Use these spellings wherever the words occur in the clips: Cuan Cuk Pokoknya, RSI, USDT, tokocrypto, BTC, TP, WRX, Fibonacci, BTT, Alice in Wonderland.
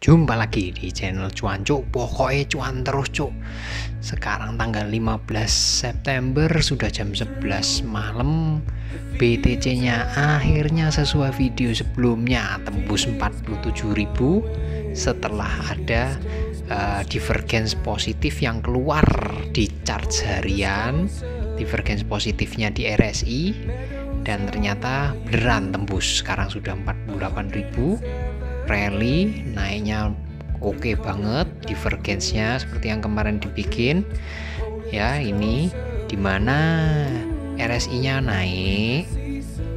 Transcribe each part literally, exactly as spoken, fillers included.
Jumpa lagi di channel Cuan Cuk, pokoknya cuan terus cuk. Sekarang tanggal lima belas September, sudah jam sebelas malam. B T C nya akhirnya sesuai video sebelumnya tembus empat puluh tujuh ribu setelah ada uh, divergence positif yang keluar di chart harian, divergence positifnya di R S I, dan ternyata beneran tembus. Sekarang sudah empat puluh delapan ribu, rally naiknya oke okay banget, divergence-nya seperti yang kemarin dibikin ya. Ini dimana R S I-nya naik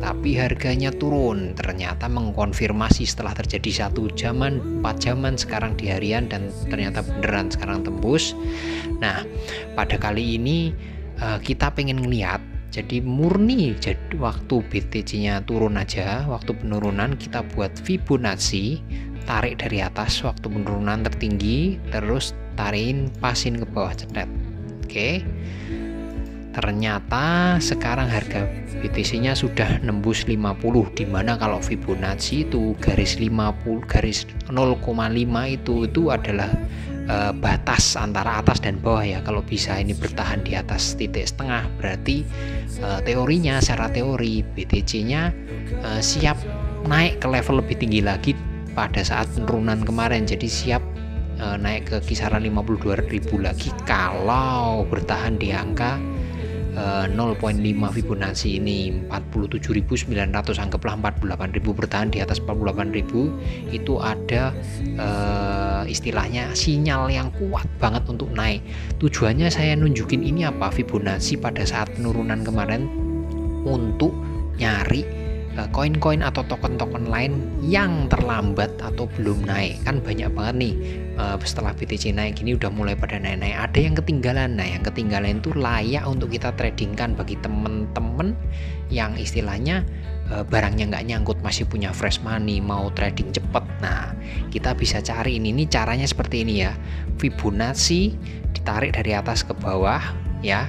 tapi harganya turun, ternyata mengkonfirmasi setelah terjadi satu jaman, empat jaman sekarang di harian, dan ternyata beneran sekarang tembus. Nah, pada kali ini uh, kita pengen ngeliat, jadi murni jadi waktu B T C-nya turun aja, waktu penurunan kita buat Fibonacci, tarik dari atas waktu penurunan tertinggi, terus tarikin pasin ke bawah, cetet. Oke. Ternyata sekarang harga B T C-nya sudah nembus lima puluh, dimana kalau Fibonacci itu garis lima puluh, garis nol koma lima itu itu adalah Uh, batas antara atas dan bawah ya. Kalau bisa ini bertahan di atas titik setengah, berarti uh, teorinya, secara teori B T C nya uh, siap naik ke level lebih tinggi lagi pada saat penurunan kemarin, jadi siap uh, naik ke kisaran lima puluh dua ribu lagi kalau bertahan di angka uh, nol koma lima Fibonacci ini empat puluh tujuh ribu sembilan ratus, anggaplah empat puluh delapan ribu, bertahan di atas empat puluh delapan ribu itu ada uh, istilahnya sinyal yang kuat banget untuk naik. Tujuannya saya nunjukin ini apa, Fibonacci pada saat penurunan kemarin untuk nyari koin-koin atau token-token lain yang terlambat atau belum naik. Kan banyak banget nih setelah B T C naik ini udah mulai pada naik-naik, ada yang ketinggalan. Nah, yang ketinggalan itu layak untuk kita tradingkan bagi temen-temen yang istilahnya barangnya nggak nyangkut, masih punya fresh money, mau trading cepet. Nah, kita bisa cari ini, ini caranya seperti ini ya. Fibonacci ditarik dari atas ke bawah ya.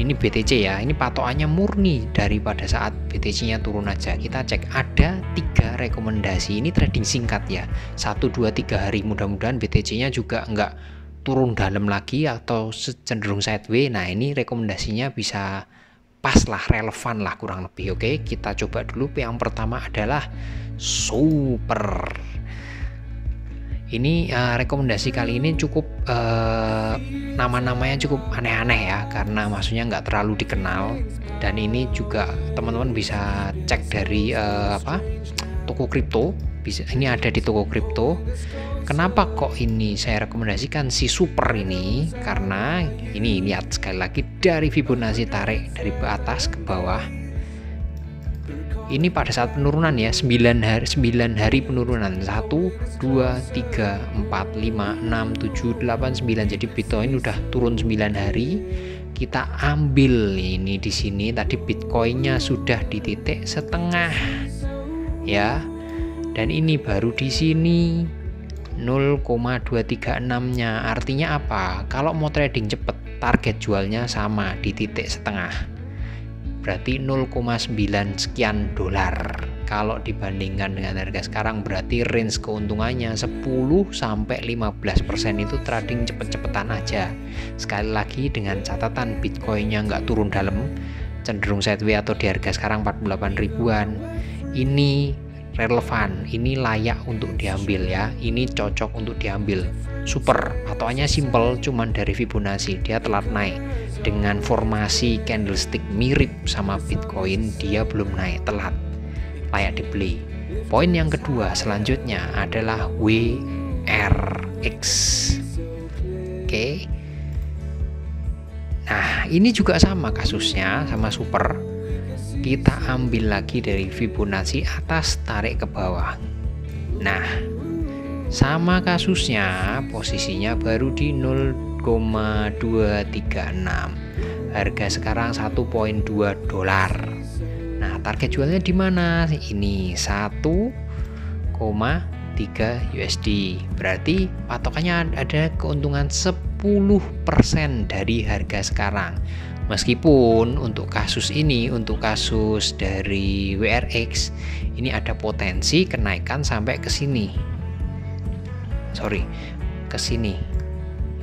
Ini B T C ya, ini patokannya murni daripada saat B T C-nya turun aja. Kita cek ada tiga rekomendasi, ini trading singkat ya, satu, dua, tiga hari. Mudah-mudahan B T C-nya juga enggak turun dalam lagi atau cenderung sideways. Nah, ini rekomendasinya bisa pas lah, relevan lah kurang lebih. Oke, kita coba dulu. Yang pertama adalah super. Ini uh, rekomendasi kali ini cukup uh, nama-namanya cukup aneh-aneh ya, karena maksudnya nggak terlalu dikenal, dan ini juga teman-teman bisa cek dari uh, apa toko kripto. Bisa, ini ada di toko kripto. Kenapa kok ini saya rekomendasikan si super ini? Karena ini lihat sekali lagi dari Fibonacci tarik dari atas ke bawah. Ini pada saat penurunan ya, sembilan hari, sembilan hari penurunan, satu, dua, tiga, empat, lima, enam, tujuh, delapan, sembilan. Jadi Bitcoin udah turun sembilan hari. Kita ambil ini di sini, tadi Bitcoinnya sudah di titik setengah ya. Dan ini baru di sini nol koma dua tiga enam-nya. Artinya apa? Kalau mau trading cepet, target jualnya sama di titik setengah, berarti nol koma sembilan sekian dolar. Kalau dibandingkan dengan harga sekarang, berarti range keuntungannya sepuluh sampai lima belas persen. Itu trading cepet-cepetan aja. Sekali lagi dengan catatan Bitcoinnya nggak turun dalam, cenderung sideways atau di harga sekarang empat puluh delapan ribuan. Ini relevan, ini layak untuk diambil ya, ini cocok untuk diambil. Super, patokannya simple, cuman dari Fibonacci dia telat naik dengan formasi candlestick mirip sama Bitcoin, dia belum naik, telat, layak dibeli. Poin yang kedua selanjutnya adalah W R X. Oke, nah ini juga sama kasusnya sama super. Kita ambil lagi dari Fibonacci atas tarik ke bawah. Nah, sama kasusnya, posisinya baru di nol koma dua tiga enam. Harga sekarang satu koma dua dolar. Nah, target jualnya di mana? Ini satu koma tiga U S D. Berarti patokannya ada keuntungan sepuluh persen dari harga sekarang. Meskipun untuk kasus ini, untuk kasus dari W R X ini ada potensi kenaikan sampai ke sini. sorry ke sini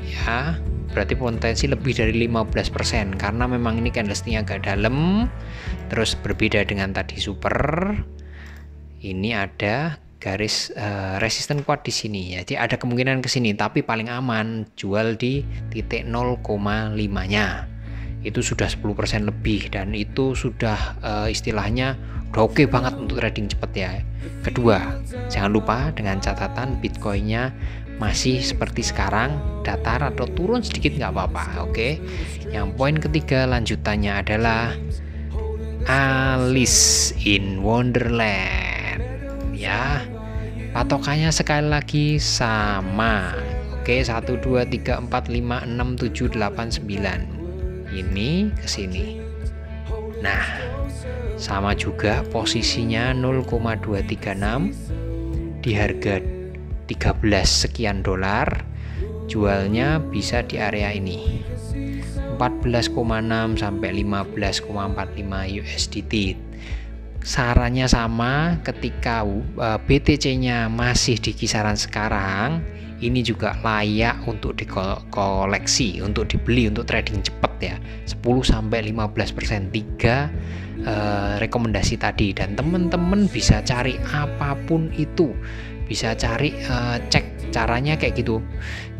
ya, berarti potensi lebih dari lima belas persen karena memang ini candlesticknya agak dalam, terus berbeda dengan tadi super. Ini ada garis uh, resisten kuat di sini, jadi ada kemungkinan ke sini, tapi paling aman jual di titik nol koma lima nya. Itu sudah sepuluh persen lebih dan itu sudah uh, istilahnya udah oke banget untuk trading cepat ya. Kedua, jangan lupa dengan catatan Bitcoinnya masih seperti sekarang, datar atau turun sedikit nggak apa-apa, oke. Yang poin ketiga lanjutannya adalah Alice in Wonderland ya, patokannya sekali lagi sama, oke. Satu dua tiga empat lima enam tujuh delapan sembilan ini ke sini, nah sama juga posisinya nol koma dua tiga enam di harga tiga belas sekian dolar, jualnya bisa di area ini empat belas koma enam sampai lima belas koma empat lima U S D T. Sarannya sama, ketika B T C-nya masih di kisaran sekarang, ini juga layak untuk dikoleksi, untuk dibeli, untuk trading cepat ya. sepuluh sampai lima belas persen, tiga eh, rekomendasi tadi, dan teman-teman bisa cari apapun itu. Bisa cari uh, cek caranya kayak gitu,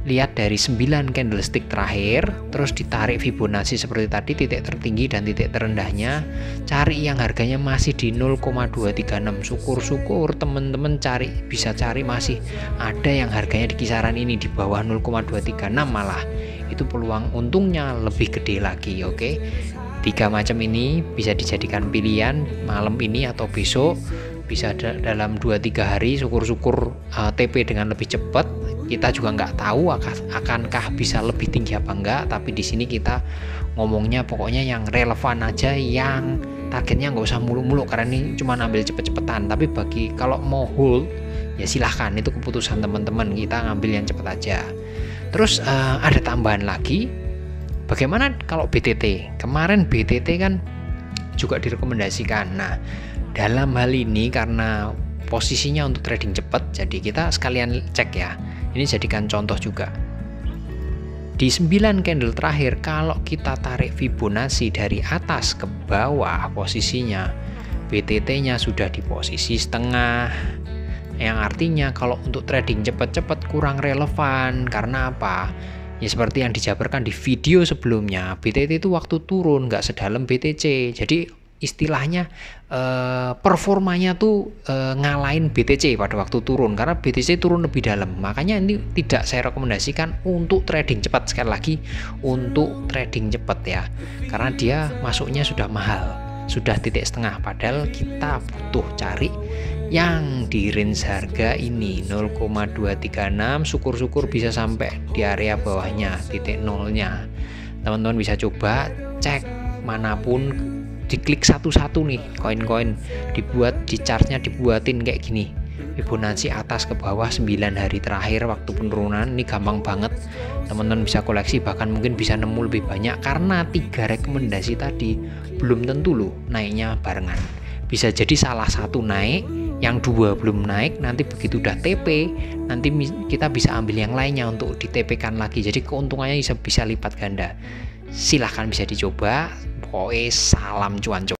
lihat dari sembilan candlestick terakhir, terus ditarik Fibonacci seperti tadi, titik tertinggi dan titik terendahnya, cari yang harganya masih di nol koma dua tiga enam. Syukur-syukur teman-teman cari, bisa cari masih ada yang harganya di kisaran ini di bawah nol koma dua tiga enam, malah itu peluang untungnya lebih gede lagi, oke okay? Tiga macam ini bisa dijadikan pilihan malam ini atau besok, bisa dalam dua tiga hari, syukur-syukur uh, T P dengan lebih cepat. Kita juga nggak tahu akankah bisa lebih tinggi apa enggak, tapi di sini kita ngomongnya pokoknya yang relevan aja, yang targetnya nggak usah muluk-muluk karena ini cuma ambil cepet-cepetan. Tapi bagi kalau mau hold ya silahkan, itu keputusan teman-teman, kita ngambil yang cepet aja. Terus uh, ada tambahan lagi, bagaimana kalau B T T? Kemarin B T T kan juga direkomendasikan. Nah, dalam hal ini karena posisinya untuk trading cepat, jadi kita sekalian cek ya. Ini jadikan contoh juga. Di sembilan candle terakhir, kalau kita tarik Fibonacci dari atas ke bawah, posisinya B T T-nya sudah di posisi setengah. Yang artinya kalau untuk trading cepat-cepat kurang relevan. Karena apa? Ya seperti yang dijabarkan di video sebelumnya, B T T itu waktu turun nggak sedalam B T C. Jadi istilahnya eh, performanya tuh eh, ngalahin B T C pada waktu turun, karena B T C turun lebih dalam. Makanya ini tidak saya rekomendasikan untuk trading cepat, sekali lagi untuk trading cepat ya, karena dia masuknya sudah mahal, sudah titik setengah, padahal kita butuh cari yang di range harga ini nol koma dua tiga enam, syukur-syukur bisa sampai di area bawahnya titik nolnya. Teman-teman bisa coba cek manapun, diklik satu-satu nih koin-koin, dibuat di chartnya, dibuatin kayak gini Fibonacci atas ke bawah sembilan hari terakhir waktu penurunan. Ini gampang banget, teman-teman bisa koleksi, bahkan mungkin bisa nemu lebih banyak karena tiga rekomendasi tadi belum tentu loh naiknya barengan. Bisa jadi salah satu naik, yang dua belum naik, nanti begitu udah T P nanti kita bisa ambil yang lainnya untuk di T P-kan lagi, jadi keuntungannya bisa, bisa lipat ganda. Silahkan bisa dicoba. Oke, salam cuan cuk.